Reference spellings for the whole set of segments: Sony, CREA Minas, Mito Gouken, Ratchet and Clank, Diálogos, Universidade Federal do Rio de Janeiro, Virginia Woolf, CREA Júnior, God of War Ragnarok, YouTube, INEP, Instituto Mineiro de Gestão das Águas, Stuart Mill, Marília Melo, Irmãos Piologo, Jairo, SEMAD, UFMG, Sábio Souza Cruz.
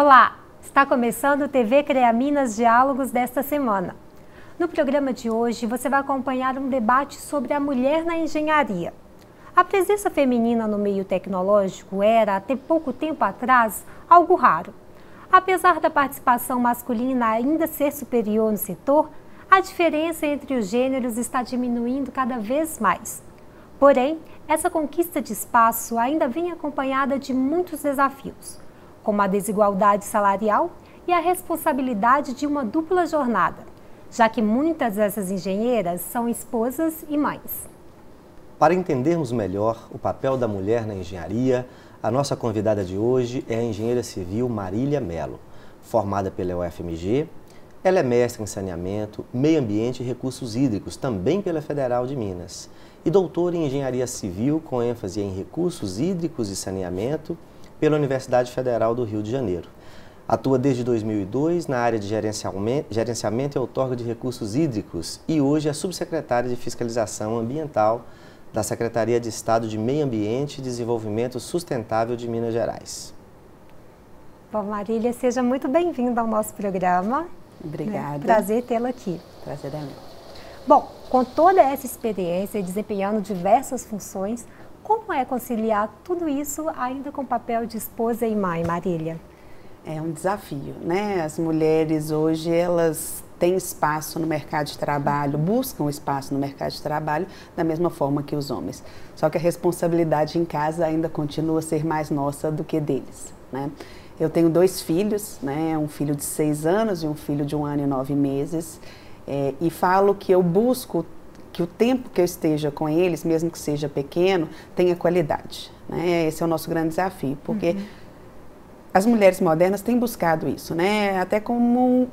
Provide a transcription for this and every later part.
Olá, está começando o TV CREA Minas Diálogos desta semana. No programa de hoje, você vai acompanhar um debate sobre a mulher na engenharia. A presença feminina no meio tecnológico era, até pouco tempo atrás, algo raro. Apesar da participação masculina ainda ser superior no setor, a diferença entre os gêneros está diminuindo cada vez mais. Porém, essa conquista de espaço ainda vem acompanhada de muitos desafios, como a desigualdade salarial e a responsabilidade de uma dupla jornada, já que muitas dessas engenheiras são esposas e mães. Para entendermos melhor o papel da mulher na engenharia, a nossa convidada de hoje é a engenheira civil Marília Melo, formada pela UFMG. Ela é mestre em saneamento, meio ambiente e recursos hídricos, também pela Federal de Minas, e doutora em engenharia civil com ênfase em recursos hídricos e saneamento, pela Universidade Federal do Rio de Janeiro. Atua desde 2002 na área de gerenciamento e outorga de recursos hídricos e hoje é subsecretária de Fiscalização Ambiental da Secretaria de Estado de Meio Ambiente e Desenvolvimento Sustentável de Minas Gerais. Bom, Marília, seja muito bem-vinda ao nosso programa. Obrigada. É um prazer tê-la aqui. Prazer é meu. Bom, com toda essa experiência e desempenhando diversas funções, como é conciliar tudo isso ainda com o papel de esposa e mãe, Marília? É um desafio, né? As mulheres hoje, elas têm espaço no mercado de trabalho, buscam espaço no mercado de trabalho da mesma forma que os homens. Só que a responsabilidade em casa ainda continua a ser mais nossa do que deles, né? Eu tenho dois filhos, né? Um filho de 6 anos e um filho de 1 ano e 9 meses. E falo que eu busco que o tempo que eu esteja com eles, mesmo que seja pequeno, tenha qualidade, né? Esse é o nosso grande desafio, porque as mulheres modernas têm buscado isso, né? Até como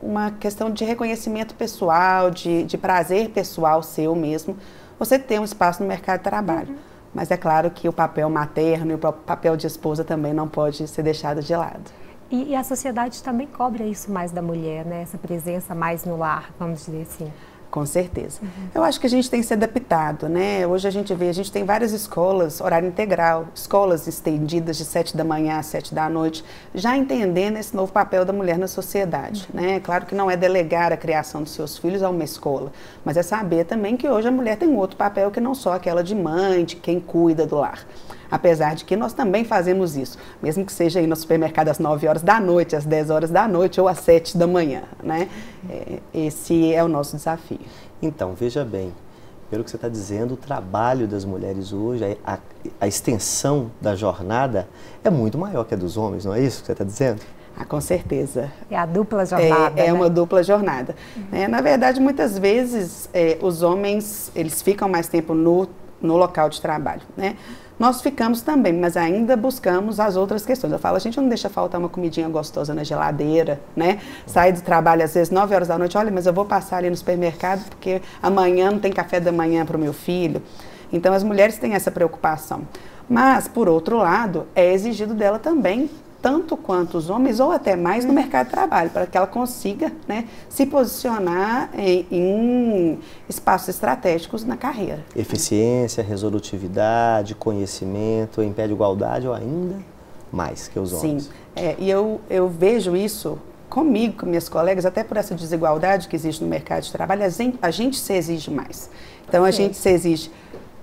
uma questão de reconhecimento pessoal, de prazer pessoal seu mesmo, você ter um espaço no mercado de trabalho. Mas é claro que o papel materno e o papel de esposa também não pode ser deixado de lado. E a sociedade também cobra isso mais da mulher, né? Essa presença mais no lar, vamos dizer assim. Com certeza. Eu acho que a gente tem se adaptado, né? Hoje a gente vê, a gente tem várias escolas, horário integral, escolas estendidas de 7 da manhã às 7 da noite, já entendendo esse novo papel da mulher na sociedade, né? Claro que não é delegar a criação dos seus filhos a uma escola, mas é saber também que hoje a mulher tem um outro papel que não só aquela de mãe, de quem cuida do lar. Apesar de que nós também fazemos isso, mesmo que seja ir no supermercado às 9 horas da noite, às 10 horas da noite ou às 7 da manhã, né? Esse é o nosso desafio. Então, veja bem, pelo que você está dizendo, o trabalho das mulheres hoje, a extensão da jornada é muito maior que a dos homens, não é isso que você está dizendo? Ah, com certeza. É a dupla jornada. É uma dupla jornada. É, na verdade, muitas vezes, os homens, eles ficam mais tempo no local de trabalho, né? Nós ficamos também, mas ainda buscamos as outras questões. Eu falo, a gente não deixa faltar uma comidinha gostosa na geladeira, né? Sair do trabalho às vezes 9 horas da noite, olha, mas eu vou passar ali no supermercado porque amanhã não tem café da manhã para o meu filho. Então as mulheres têm essa preocupação. Mas, por outro lado, é exigido dela também, tanto quanto os homens, ou até mais no mercado de trabalho, para que ela consiga, né, se posicionar em espaços estratégicos na carreira. Eficiência, resolutividade, conhecimento, em pé de igualdade ou ainda mais que os homens. Sim, e eu vejo isso comigo, com minhas colegas, até por essa desigualdade que existe no mercado de trabalho, a gente se exige mais. Então a gente se exige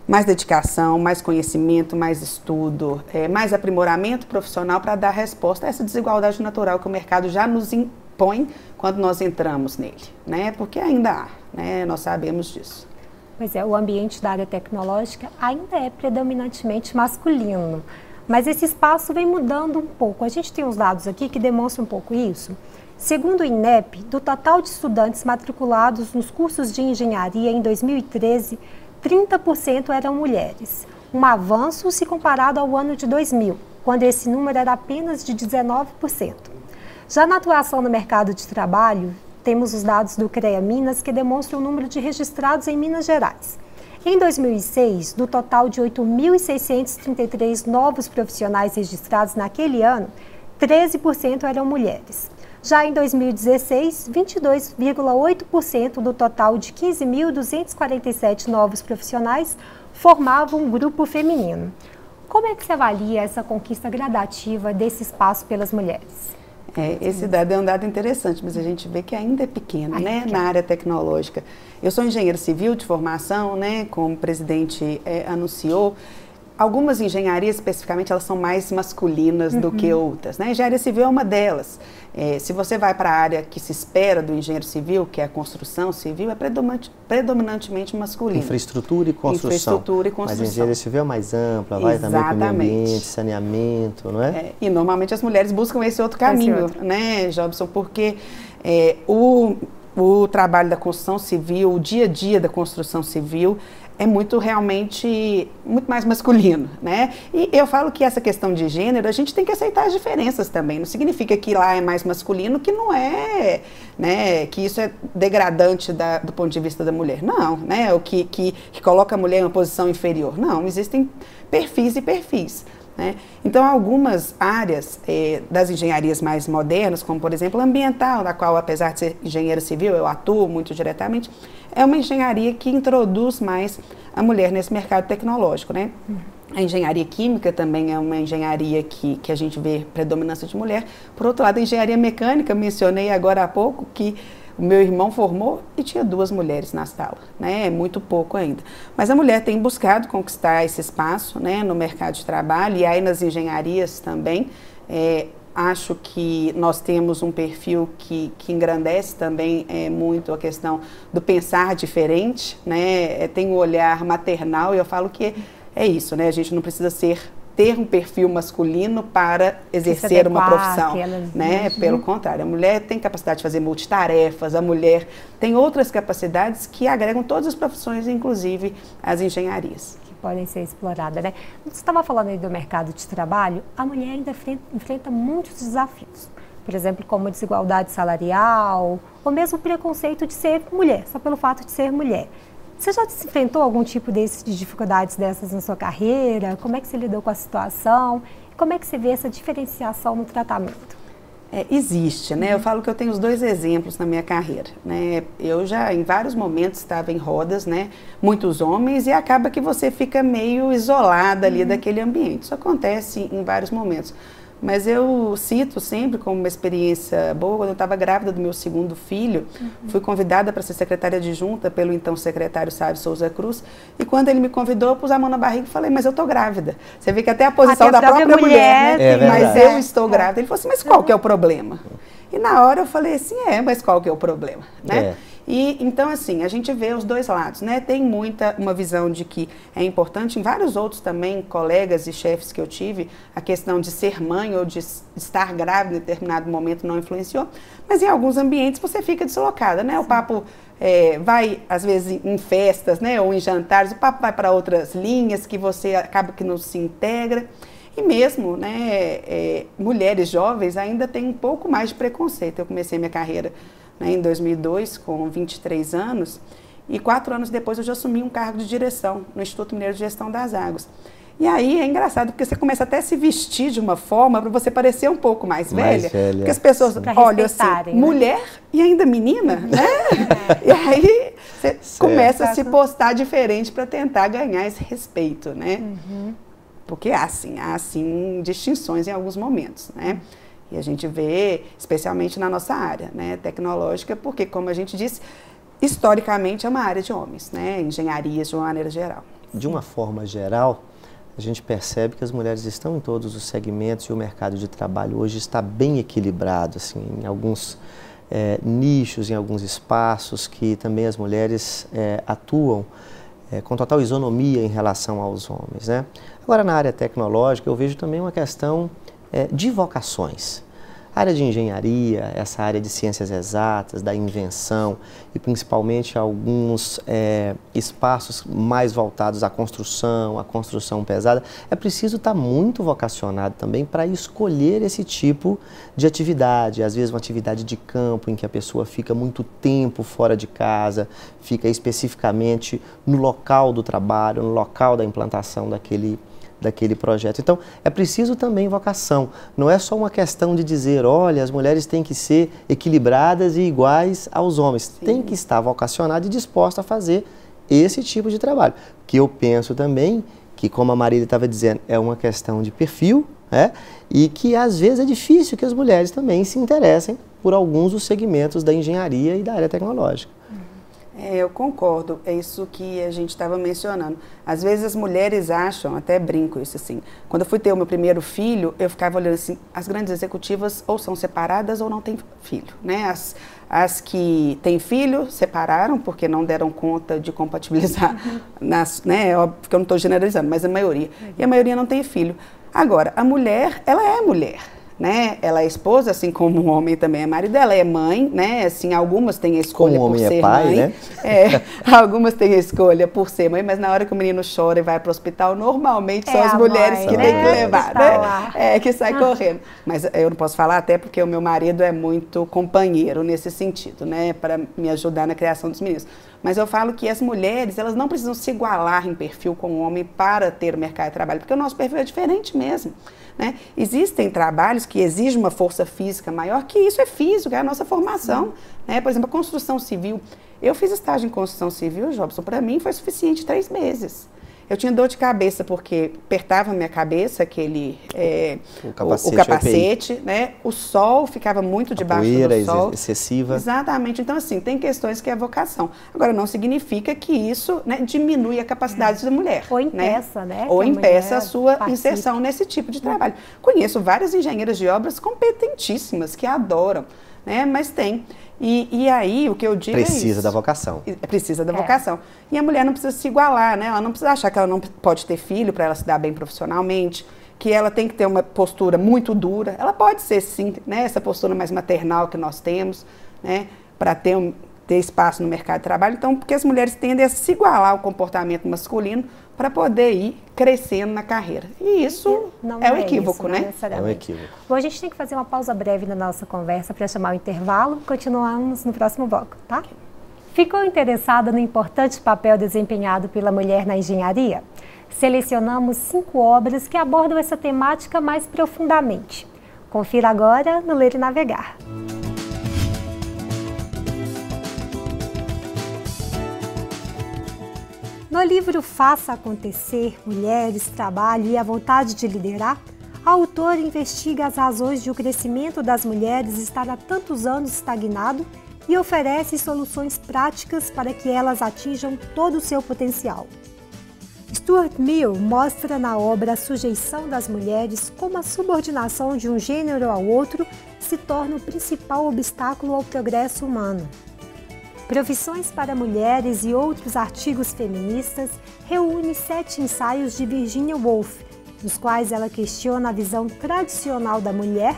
mais dedicação, mais conhecimento, mais estudo, mais aprimoramento profissional para dar resposta a essa desigualdade natural que o mercado já nos impõe quando nós entramos nele, né? Porque ainda há, né? Nós sabemos disso. Pois é, o ambiente da área tecnológica ainda é predominantemente masculino, mas esse espaço vem mudando um pouco. A gente tem uns dados aqui que demonstram um pouco isso. Segundo o INEP, do total de estudantes matriculados nos cursos de engenharia em 2013, 30% eram mulheres, um avanço se comparado ao ano de 2000, quando esse número era apenas de 19%. Já na atuação no mercado de trabalho, temos os dados do CREA Minas que demonstram o número de registrados em Minas Gerais. Em 2006, do total de 8.633 novos profissionais registrados naquele ano, 13% eram mulheres. Já em 2016, 22,8% do total de 15.247 novos profissionais formavam um grupo feminino. Como é que você avalia essa conquista gradativa desse espaço pelas mulheres? É, esse dado é um dado interessante, mas a gente vê que ainda é pequeno, né, na área tecnológica. Eu sou engenheira civil de formação, né, como o presidente anunciou. Algumas engenharias, especificamente, elas são mais masculinas do que outras, né? A engenharia civil é uma delas. É, se você vai para a área que se espera do engenheiro civil, que é a construção civil, é predominantemente masculina. Infraestrutura e construção. Infraestrutura e construção. Mas a engenharia civil é mais ampla, vai também para o meio ambiente, saneamento, não é? É, e normalmente as mulheres buscam esse outro caminho, né, Jobson? Porque o trabalho da construção civil, o dia a dia da construção civil é muito, realmente, muito mais masculino, né? E eu falo que essa questão de gênero, a gente tem que aceitar as diferenças também. Não significa que lá é mais masculino, que não é, né? Que isso é degradante do ponto de vista da mulher. Não, né? O que coloca a mulher em uma posição inferior. Não, existem perfis e perfis, né? Então, algumas áreas das engenharias mais modernas, como, por exemplo, ambiental, na qual, apesar de ser engenheira civil, eu atuo muito diretamente, é uma engenharia que introduz mais a mulher nesse mercado tecnológico, né? A engenharia química também é uma engenharia que a gente vê predominância de mulher. Por outro lado, a engenharia mecânica, mencionei agora há pouco que o meu irmão formou e tinha 2 mulheres na sala, né? É muito pouco ainda. Mas a mulher tem buscado conquistar esse espaço, né, no mercado de trabalho e aí nas engenharias também. Acho que nós temos um perfil que engrandece também muito a questão do pensar diferente, né? Tem um olhar maternal e eu falo que é isso, né? A gente não precisa ter um perfil masculino para exercer uma profissão, né? Pelo contrário, a mulher tem capacidade de fazer multitarefas, a mulher tem outras capacidades que agregam todas as profissões, inclusive as engenharias. Que podem ser exploradas, né? Você estava falando aí do mercado de trabalho, a mulher ainda enfrenta muitos desafios, por exemplo, como a desigualdade salarial, ou mesmo o preconceito de ser mulher, só pelo fato de ser mulher. Você já se enfrentou algum tipo de dificuldades dessas na sua carreira? Como é que você lidou com a situação? Como é que você vê essa diferenciação no tratamento? Existe, né? Eu falo que eu tenho os 2 exemplos na minha carreira, né? Eu já, em vários momentos, estava em rodas, né? Muitos homens, e acaba que você fica meio isolada ali daquele ambiente. Isso acontece em vários momentos. Mas eu cito sempre como uma experiência boa, quando eu estava grávida do meu 2º filho, fui convidada para ser secretária adjunta pelo então secretário Sábio Souza Cruz, e quando ele me convidou, eu pus a mão na barriga e falei, mas eu estou grávida. Você vê que até a posição da própria mulher, né? Mas eu estou grávida. Ele falou assim, mas qual que é o problema? E na hora eu falei assim, mas qual que é o problema, né? E então, assim, a gente vê os 2 lados, né? Tem uma visão de que é importante, em vários outros também, colegas e chefes que eu tive, a questão de ser mãe ou de estar grávida em determinado momento não influenciou, mas em alguns ambientes você fica deslocada, né? O papo vai, às vezes, em festas, né? Ou em jantares, o papo vai para outras linhas que você acaba que não se integra. E mesmo, né, mulheres jovens ainda têm um pouco mais de preconceito. Eu comecei minha carreira, né, em 2002, com 23 anos, e 4 anos depois eu já assumi um cargo de direção no Instituto Mineiro de Gestão das Águas. E aí é engraçado, porque você começa até a se vestir de uma forma para você parecer um pouco mais velha. Porque as pessoas olham assim, mulher, né? E ainda menina, né? E aí você começa a se postar diferente para tentar ganhar esse respeito, né? Porque há, sim, distinções em alguns momentos, né? E a gente vê, especialmente na nossa área, né, tecnológica, porque, como a gente disse, historicamente é uma área de homens, né, engenharias de uma maneira geral. De uma forma geral, a gente percebe que as mulheres estão em todos os segmentos e o mercado de trabalho hoje está bem equilibrado, assim, em alguns nichos, em alguns espaços que também as mulheres atuam com total isonomia em relação aos homens, né? Agora, na área tecnológica, eu vejo também uma questão de vocações. A área de engenharia, essa área de ciências exatas, da invenção e principalmente alguns espaços mais voltados à construção pesada, é preciso estar muito vocacionado também para escolher esse tipo de atividade. Às vezes uma atividade de campo em que a pessoa fica muito tempo fora de casa, fica especificamente no local do trabalho, no local da implantação daquele projeto. Então, é preciso também vocação. Não é só uma questão de dizer, olha, as mulheres têm que ser equilibradas e iguais aos homens. Sim. Tem que estar vocacionada e disposta a fazer esse tipo de trabalho. Que eu penso também que, como a Marília estava dizendo, é uma questão de perfil, né? E que às vezes é difícil que as mulheres também se interessem por alguns dos segmentos da engenharia e da área tecnológica. É, eu concordo, é isso que a gente estava mencionando. Às vezes as mulheres acham, até brinco isso assim, quando eu fui ter o meu primeiro filho, eu ficava olhando assim, as grandes executivas ou são separadas ou não têm filho, né? As que têm filho separaram porque não deram conta de compatibilizar, né? Óbvio que eu não estou generalizando, mas a maioria. E a maioria não tem filho. Agora, a mulher, ela é mulher. Né? Ela é esposa, assim como o homem também é marido, ela é mãe, né? Assim, algumas têm a escolha por ser mãe, né? É, algumas têm a escolha por ser mãe, mas na hora que o menino chora e vai para o hospital, normalmente são as mulheres que têm que levar, né? É, que sai correndo. Mas eu não posso falar até porque o meu marido é muito companheiro nesse sentido, né? Para me ajudar na criação dos meninos. Mas eu falo que as mulheres, elas não precisam se igualar em perfil com o homem para ter o mercado de trabalho, porque o nosso perfil é diferente mesmo, né? Existem trabalhos que exigem uma força física maior, que isso é físico, é a nossa formação, né? Por exemplo, a construção civil. Eu fiz estágio em construção civil, Jobson, para mim foi suficiente 3 meses. Eu tinha dor de cabeça porque apertava a minha cabeça aquele o capacete, né? O sol ficava muito debaixo do sol. Excessiva. Exatamente. Então, assim, tem questões que é vocação. Agora, não significa que isso, né, diminui a capacidade da mulher. Ou impeça, né? Ou impeça a sua inserção nesse tipo de trabalho. Conheço várias engenheiras de obras competentíssimas que adoram, né? Mas tem. E aí, o que eu digo é isso. Da vocação. Precisa da vocação. E a mulher não precisa se igualar, né? Ela não precisa achar que ela não pode ter filho para ela se dar bem profissionalmente, que ela tem que ter uma postura muito dura. Ela pode ser, sim, né? Essa postura mais maternal que nós temos, né? Para ter espaço no mercado de trabalho. Então, porque as mulheres tendem a se igualar ao comportamento masculino para poder ir crescendo na carreira. E isso não é um equívoco, né? É um equívoco. Bom, a gente tem que fazer uma pausa breve na nossa conversa para chamar o intervalo. Continuamos no próximo bloco, tá? Ficou interessada no importante papel desempenhado pela mulher na engenharia? Selecionamos 5 obras que abordam essa temática mais profundamente. Confira agora no Ler e Navegar. No livro Faça Acontecer, Mulheres, Trabalho e a Vontade de Liderar, a autora investiga as razões de o crescimento das mulheres estar há tantos anos estagnado e oferece soluções práticas para que elas atinjam todo o seu potencial. Stuart Mill mostra na obra a sujeição das mulheres como a subordinação de um gênero ao outro se torna o principal obstáculo ao progresso humano. Profissões para Mulheres e Outros Artigos Feministas reúne 7 ensaios de Virginia Woolf, nos quais ela questiona a visão tradicional da mulher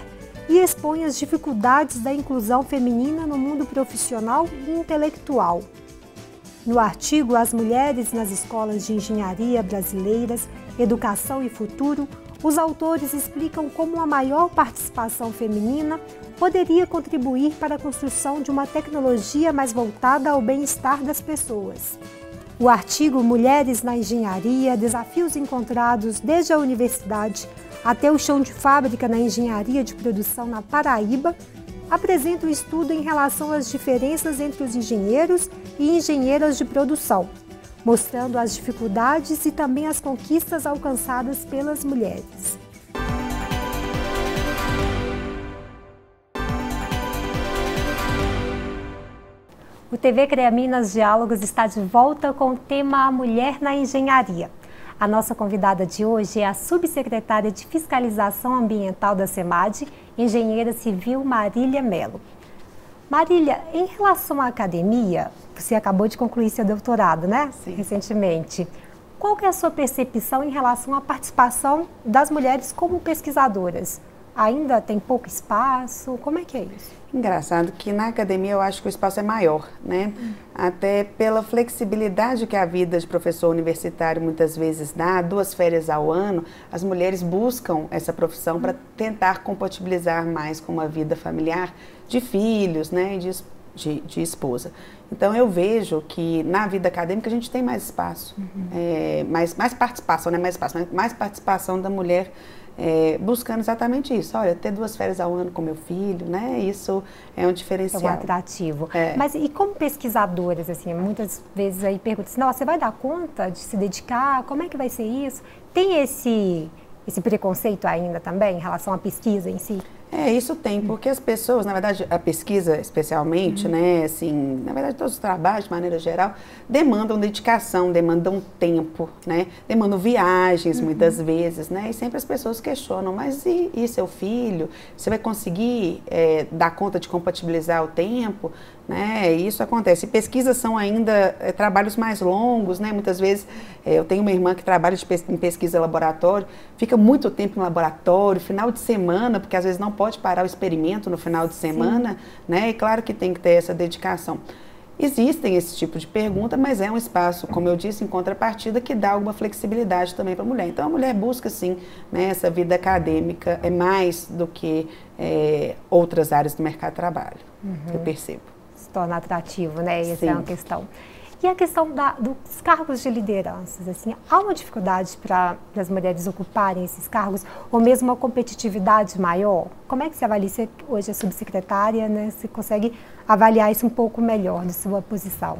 e expõe as dificuldades da inclusão feminina no mundo profissional e intelectual. No artigo, as mulheres nas escolas de engenharia brasileiras, educação e futuro, os autores explicam como a maior participação feminina poderia contribuir para a construção de uma tecnologia mais voltada ao bem-estar das pessoas. O artigo Mulheres na Engenharia, Desafios Encontrados desde a Universidade até o Chão de Fábrica na Engenharia de Produção na Paraíba, apresenta um estudo em relação às diferenças entre os engenheiros e engenheiras de produção, mostrando as dificuldades e também as conquistas alcançadas pelas mulheres. O TV CREA Minas Diálogos está de volta com o tema A Mulher na Engenharia. A nossa convidada de hoje é a subsecretária de Fiscalização Ambiental da SEMAD, engenheira civil Marília Melo. Marília, em relação à academia, você acabou de concluir seu doutorado, né? Sim. Recentemente. Qual que é a sua percepção em relação à participação das mulheres como pesquisadoras? Ainda tem pouco espaço? Como é que é isso? Engraçado que na academia eu acho que o espaço é maior, né? Até pela flexibilidade que a vida de professor universitário muitas vezes dá, 2 férias ao ano, as mulheres buscam essa profissão para tentar compatibilizar mais com uma vida familiar de filhos, né? E de esposa. Então eu vejo que na vida acadêmica a gente tem mais espaço, mais participação, né? Mais participação da mulher buscando exatamente isso. Olha, ter 2 férias ao ano com meu filho, né? Isso é um diferencial. É um atrativo. É. Mas e como pesquisadoras, assim, muitas vezes aí perguntam assim, nossa, você vai dar conta de se dedicar? Como é que vai ser isso? Tem esse preconceito ainda também em relação à pesquisa em si? É, isso tem, porque as pessoas, na verdade, a pesquisa especialmente, né, assim, na verdade todos os trabalhos, de maneira geral, demandam dedicação, demandam tempo, né, demandam viagens muitas vezes, né, e sempre as pessoas questionam, mas e seu filho? Você vai conseguir dar conta de compatibilizar o tempo? Né, isso acontece. E pesquisas são ainda trabalhos mais longos, né, muitas vezes eu tenho uma irmã que trabalha em pesquisa laboratório, fica muito tempo no laboratório, final de semana, porque às vezes não pode parar o experimento no final de semana, né, e claro que tem que ter essa dedicação. Existem esse tipo de pergunta, mas é um espaço, como eu disse, em contrapartida, que dá alguma flexibilidade também para a mulher. Então, a mulher busca, sim, né, essa vida acadêmica, é mais do que outras áreas do mercado de trabalho, eu percebo. Se torna atrativo, né, essa é uma questão. E a questão dos cargos de lideranças, assim, há uma dificuldade para as mulheres ocuparem esses cargos, ou mesmo uma competitividade maior? Como é que você avalia? Você hoje é subsecretária, né? Você consegue avaliar isso um pouco melhor de sua posição?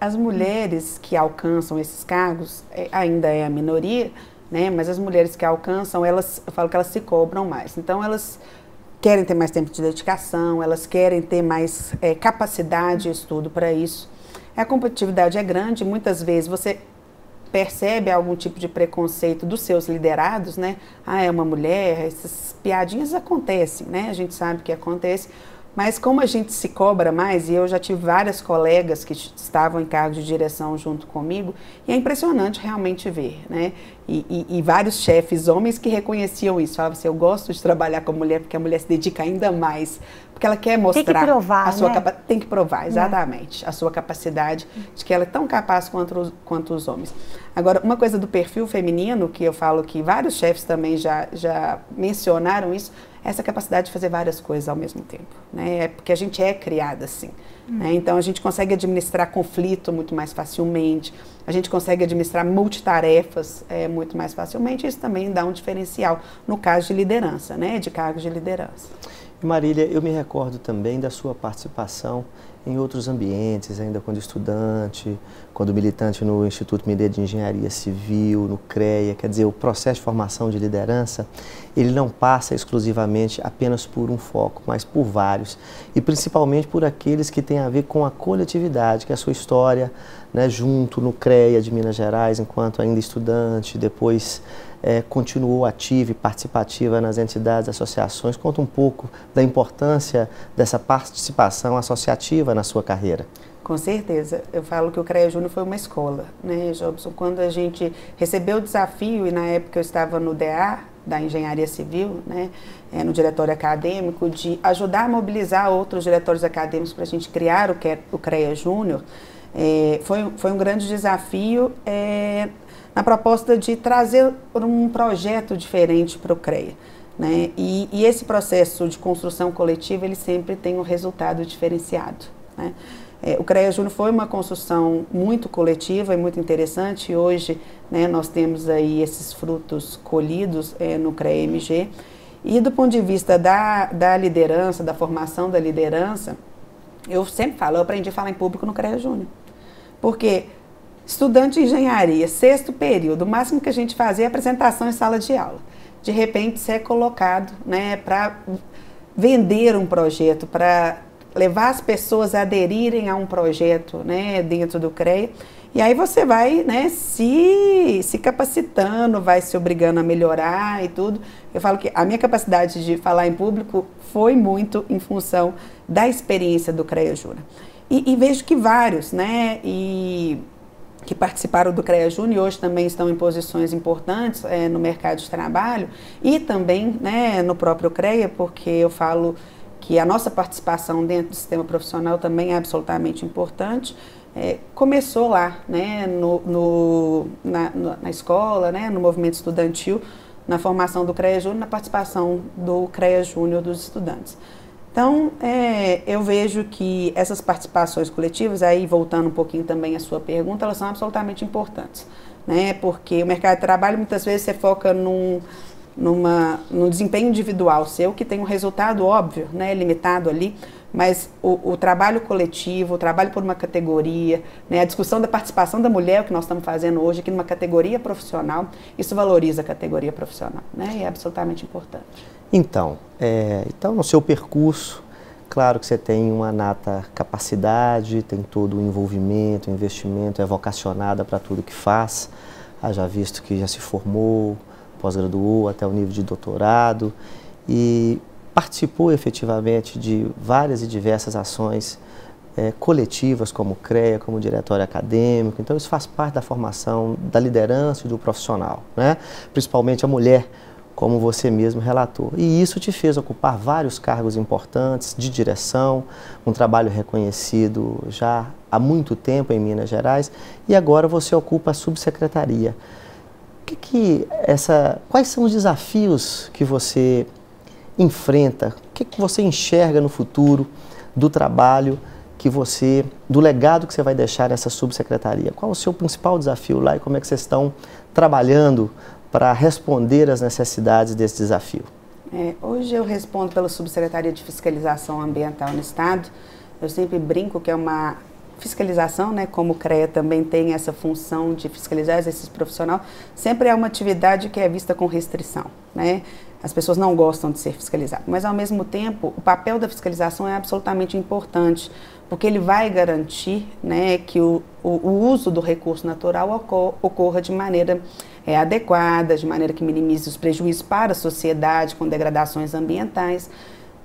As mulheres que alcançam esses cargos, ainda é a minoria, né? Mas as mulheres que alcançam, elas, eu falo que elas se cobram mais. Então, elas querem ter mais tempo de dedicação, elas querem ter mais capacidade de estudo para isso. A competitividade é grande, muitas vezes você percebe algum tipo de preconceito dos seus liderados, né? Ah, é uma mulher, essas piadinhas acontecem, né? A gente sabe que acontece, mas como a gente se cobra mais, e eu já tive várias colegas que estavam em cargo de direção junto comigo, e é impressionante realmente ver, né? E vários chefes homens que reconheciam isso, falavam assim, eu gosto de trabalhar com a mulher porque a mulher se dedica ainda mais, porque ela quer mostrar, tem que provar, a sua tem que provar, exatamente, a sua capacidade, de que ela é tão capaz quanto os homens. Agora, uma coisa do perfil feminino, que eu falo que vários chefes também já mencionaram isso, é essa capacidade de fazer várias coisas ao mesmo tempo, né? É porque a gente é criada assim, né? Então a gente consegue administrar conflito muito mais facilmente, a gente consegue administrar multitarefas muito mais facilmente, isso também dá um diferencial no caso de liderança, né? De cargos de liderança. Marília, eu me recordo também da sua participação em outros ambientes, ainda quando estudante, quando militante no Instituto Mineiro de Engenharia Civil, no CREA, quer dizer, o processo de formação de liderança, ele não passa exclusivamente apenas por um foco, mas por vários, e principalmente por aqueles que têm a ver com a coletividade, que é a sua história, né, junto no CREA de Minas Gerais, enquanto ainda estudante, depois continuou ativa e participativa nas entidades, associações. Conta um pouco da importância dessa participação associativa na sua carreira. Com certeza. Eu falo que o CREA Júnior foi uma escola, né, Jobson? Quando a gente recebeu o desafio, e na época eu estava no DA, da Engenharia Civil, né, no diretório acadêmico, de ajudar a mobilizar outros diretores acadêmicos para a gente criar o CREA Júnior, foi um grande desafio, na proposta de trazer um projeto diferente para o CREA, né? E esse processo de construção coletiva, ele sempre tem um resultado diferenciado, né? O CREA Júnior foi uma construção muito coletiva e muito interessante, e hoje, né, nós temos aí esses frutos colhidos no CREA MG. E do ponto de vista da liderança, da formação da liderança, eu sempre falo, eu aprendi a falar em público no CREA Júnior, porque estudante de engenharia, 6º período, o máximo que a gente fazia é apresentação em sala de aula. De repente, você é colocado, né, para vender um projeto, para levar as pessoas a aderirem a um projeto, né, dentro do CREA. E aí você vai, né, se capacitando, vai se obrigando a melhorar e tudo. Eu falo que a minha capacidade de falar em público foi muito em função da experiência do CREA Júnior. E vejo que vários, né, que participaram do CREA Júnior e hoje também estão em posições importantes no mercado de trabalho e também, né, no próprio CREA, porque eu falo que a nossa participação dentro do sistema profissional também é absolutamente importante. Começou lá, né, na escola, né, no movimento estudantil, na formação do CREA Júnior, na participação do CREA Júnior dos estudantes. Então, eu vejo que essas participações coletivas, aí voltando um pouquinho também à sua pergunta, elas são absolutamente importantes, né? Porque o mercado de trabalho, muitas vezes, você foca num desempenho individual seu, que tem um resultado óbvio, né, limitado ali, mas o trabalho coletivo, o trabalho por uma categoria, né, a discussão da participação da mulher, que nós estamos fazendo hoje aqui numa categoria profissional, isso valoriza a categoria profissional, né, e é absolutamente importante. Então, então, no seu percurso, claro que você tem uma nata capacidade, tem todo o envolvimento, o investimento, é vocacionada para tudo que faz, haja visto que já se formou, pós-graduou até o nível de doutorado e participou efetivamente de várias e diversas ações coletivas, como CREA, como diretório acadêmico. Então isso faz parte da formação, da liderança e do profissional, né? Principalmente a mulher, como você mesmo relatou. E isso te fez ocupar vários cargos importantes de direção, um trabalho reconhecido já há muito tempo em Minas Gerais, e agora você ocupa a subsecretaria. Quais são os desafios que você enfrenta? O que você enxerga no futuro do trabalho que você, do legado que você vai deixar nessa subsecretaria? Qual o seu principal desafio lá e como é que vocês estão trabalhando para responder às necessidades desse desafio? Hoje eu respondo pela Subsecretaria de Fiscalização Ambiental no Estado. Eu sempre brinco que é uma fiscalização, né, como o CREA também tem essa função de fiscalizar o exercício profissional, sempre é uma atividade que é vista com restrição, né? As pessoas não gostam de ser fiscalizadas, mas ao mesmo tempo o papel da fiscalização é absolutamente importante, porque ele vai garantir, né, que o uso do recurso natural ocorra de maneira adequada, de maneira que minimize os prejuízos para a sociedade com degradações ambientais.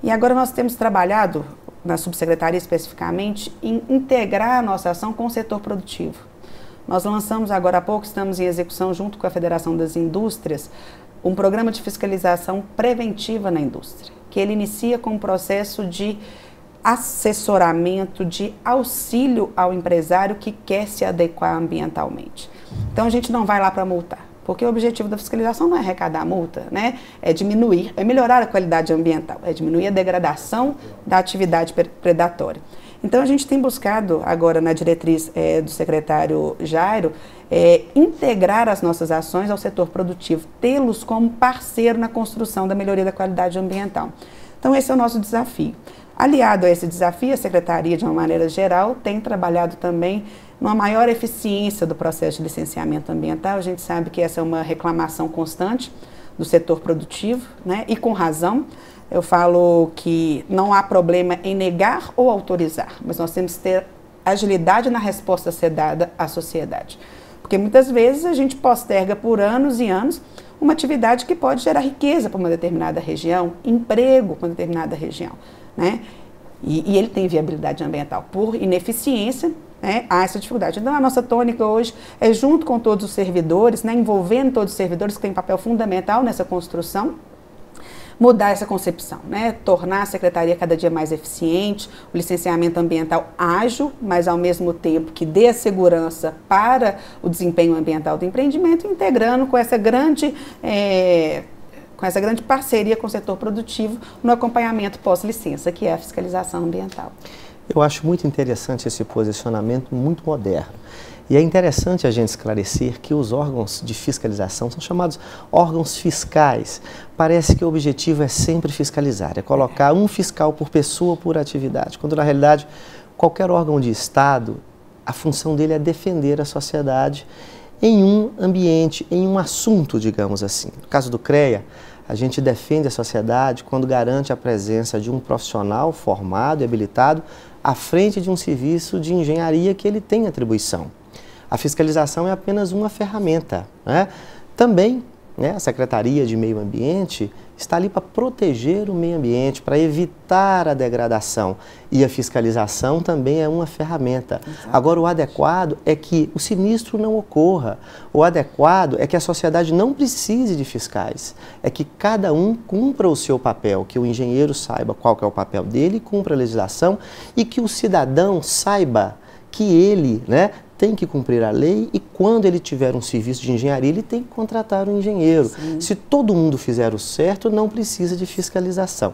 E agora nós temos trabalhado, na subsecretaria especificamente, em integrar a nossa ação com o setor produtivo. Nós lançamos agora há pouco, estamos em execução junto com a Federação das Indústrias, um programa de fiscalização preventiva na indústria, que ele inicia com um processo de assessoramento, de auxílio ao empresário que quer se adequar ambientalmente. Então a gente não vai lá para multar, porque o objetivo da fiscalização não é arrecadar a multa, né? É diminuir, é melhorar a qualidade ambiental, é diminuir a degradação da atividade predatória. Então a gente tem buscado agora na diretriz do secretário Jairo integrar as nossas ações ao setor produtivo, tê-los como parceiro na construção da melhoria da qualidade ambiental. Então esse é o nosso desafio. Aliado a esse desafio, a Secretaria, de uma maneira geral, tem trabalhado também numa maior eficiência do processo de licenciamento ambiental. A gente sabe que essa é uma reclamação constante do setor produtivo, né? E com razão. Eu falo que não há problema em negar ou autorizar, mas nós temos que ter agilidade na resposta a ser dada à sociedade. Porque muitas vezes a gente posterga por anos e anos uma atividade que pode gerar riqueza para uma determinada região, emprego para uma determinada região, né? E ele tem viabilidade ambiental por ineficiência, né? Há essa dificuldade. Então a nossa tônica hoje é junto com todos os servidores, né? Envolvendo todos os servidores que têm um papel fundamental nessa construção, mudar essa concepção, né? Tornar a secretaria cada dia mais eficiente, o licenciamento ambiental ágil, mas ao mesmo tempo que dê a segurança para o desempenho ambiental do empreendimento, integrando com essa grande parceria com o setor produtivo no acompanhamento pós-licença, que é a fiscalização ambiental. Eu acho muito interessante esse posicionamento, muito moderno. E é interessante a gente esclarecer que os órgãos de fiscalização são chamados órgãos fiscais. Parece que o objetivo é sempre fiscalizar, é colocar um fiscal por pessoa, por atividade, quando na realidade qualquer órgão de Estado, a função dele é defender a sociedade em um ambiente, em um assunto, digamos assim. No caso do CREA, a gente defende a sociedade quando garante a presença de um profissional formado e habilitado à frente de um serviço de engenharia que ele tem atribuição. A fiscalização é apenas uma ferramenta, né? Também, né, a Secretaria de Meio Ambiente está ali para proteger o meio ambiente, para evitar a degradação. E a fiscalização também é uma ferramenta. Exatamente. Agora, o adequado é que o sinistro não ocorra. O adequado é que a sociedade não precise de fiscais. É que cada um cumpra o seu papel, que o engenheiro saiba qual que é o papel dele, cumpra a legislação e que o cidadão saiba que ele, né, tem que cumprir a lei e quando ele tiver um serviço de engenharia, ele tem que contratar um engenheiro. Sim. Se todo mundo fizer o certo, não precisa de fiscalização.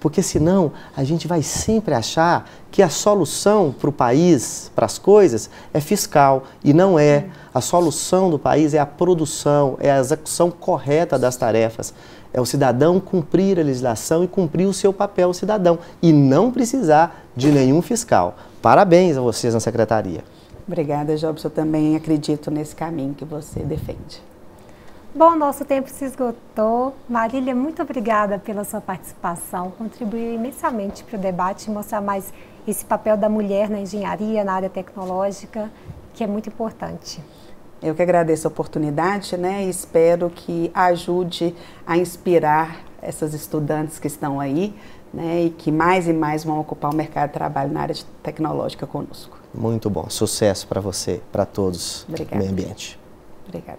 Porque senão a gente vai sempre achar que a solução para o país, para as coisas, é fiscal e não é. A solução do país é a produção, é a execução correta das tarefas. É o cidadão cumprir a legislação e cumprir o seu papel cidadão e não precisar de nenhum fiscal. Parabéns a vocês na Secretaria. Obrigada, Jobson. Eu também acredito nesse caminho que você defende. Bom, nosso tempo se esgotou. Marília, muito obrigada pela sua participação. Contribuiu imensamente para o debate e mostrar mais esse papel da mulher na engenharia, na área tecnológica, que é muito importante. Eu que agradeço a oportunidade, né? E espero que ajude a inspirar essas estudantes que estão aí, né? E mais vão ocupar o mercado de trabalho na área tecnológica conosco. Muito bom. Sucesso para você, para todos do meio ambiente. Obrigada.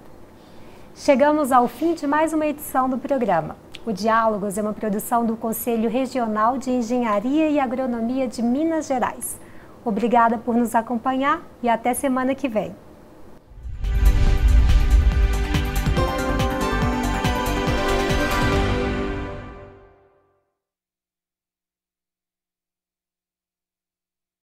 Chegamos ao fim de mais uma edição do programa. O Diálogos é uma produção do Conselho Regional de Engenharia e Agronomia de Minas Gerais. Obrigada por nos acompanhar e até semana que vem.